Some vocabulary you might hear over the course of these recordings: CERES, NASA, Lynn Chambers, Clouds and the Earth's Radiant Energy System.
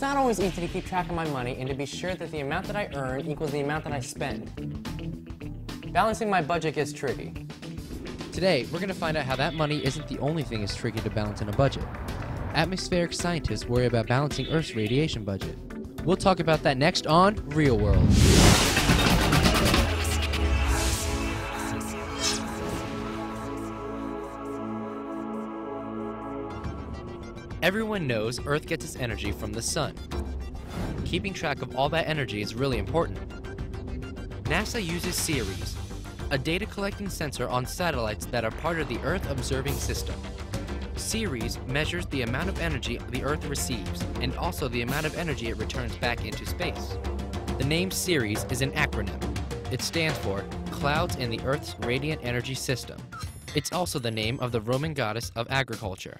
It's not always easy to keep track of my money and to be sure that the amount that I earn equals the amount that I spend. Balancing my budget gets tricky. Today, we're going to find out how that money isn't the only thing that's tricky to balance in a budget. Atmospheric scientists worry about balancing Earth's radiation budget. We'll talk about that next on Real World. Everyone knows Earth gets its energy from the sun. Keeping track of all that energy is really important. NASA uses CERES, a data collecting sensor on satellites that are part of the Earth observing system. CERES measures the amount of energy the Earth receives and also the amount of energy it returns back into space. The name CERES is an acronym. It stands for Clouds and the Earth's Radiant Energy System. It's also the name of the Roman goddess of agriculture.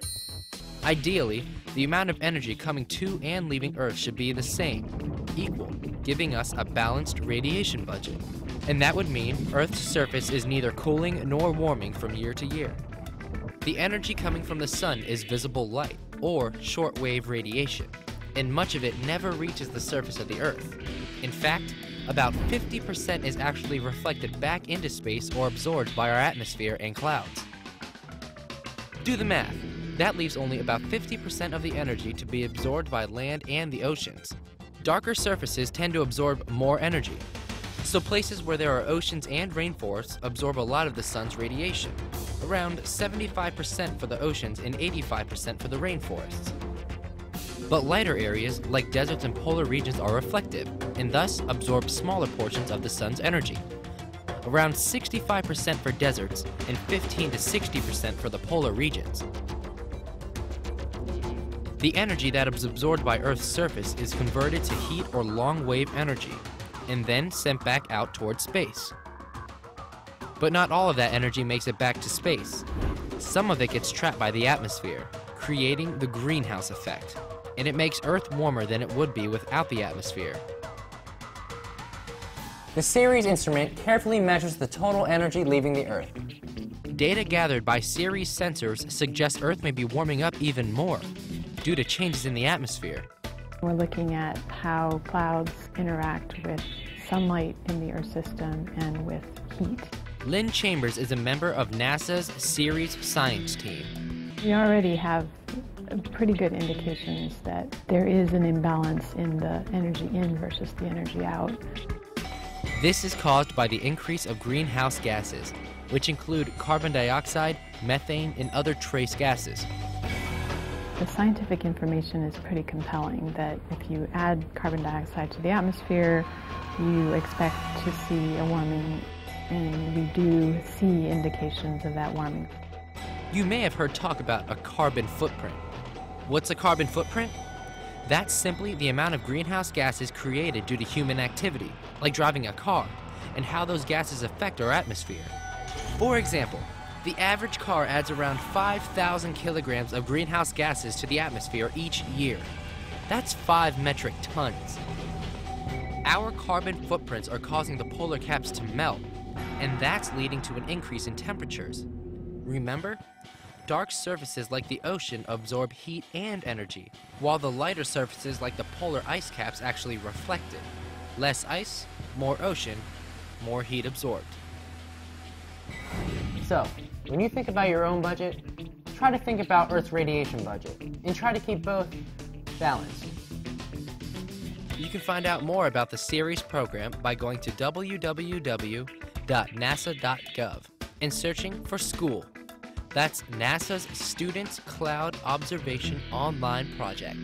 Ideally, the amount of energy coming to and leaving Earth should be the same, equal, giving us a balanced radiation budget. And that would mean Earth's surface is neither cooling nor warming from year to year. The energy coming from the sun is visible light, or shortwave radiation, and much of it never reaches the surface of the Earth. In fact, about 50% is actually reflected back into space or absorbed by our atmosphere and clouds. Do the math. That leaves only about 50% of the energy to be absorbed by land and the oceans. Darker surfaces tend to absorb more energy, so places where there are oceans and rainforests absorb a lot of the sun's radiation. Around 75% for the oceans and 85% for the rainforests. But lighter areas, like deserts and polar regions, are reflective, and thus absorb smaller portions of the sun's energy. Around 65% for deserts and 15 to 60% for the polar regions. The energy that is absorbed by Earth's surface is converted to heat or long-wave energy, and then sent back out towards space. But not all of that energy makes it back to space. Some of it gets trapped by the atmosphere, creating the greenhouse effect, and it makes Earth warmer than it would be without the atmosphere. The CERES instrument carefully measures the total energy leaving the Earth. Data gathered by CERES sensors suggests Earth may be warming up even more due to changes in the atmosphere. We're looking at how clouds interact with sunlight in the Earth system and with heat. Lynn Chambers is a member of NASA's CERES science team. We already have pretty good indications that there is an imbalance in the energy in versus the energy out. This is caused by the increase of greenhouse gases, which include carbon dioxide, methane, and other trace gases. The scientific information is pretty compelling that if you add carbon dioxide to the atmosphere, you expect to see a warming. And we do see indications of that warming. You may have heard talk about a carbon footprint. What's a carbon footprint? That's simply the amount of greenhouse gases created due to human activity, like driving a car, and how those gases affect our atmosphere. For example, the average car adds around 5,000 kilograms of greenhouse gases to the atmosphere each year. That's 5 metric tons. Our carbon footprints are causing the polar caps to melt, and that's leading to an increase in temperatures. Remember? Dark surfaces like the ocean absorb heat and energy, while the lighter surfaces like the polar ice caps actually reflect it. Less ice, more ocean, more heat absorbed. So, when you think about your own budget, try to think about Earth's radiation budget, and try to keep both balanced. You can find out more about the CERES program by going to www.nasa.gov and searching for school. That's NASA's Students Cloud Observation Online Project.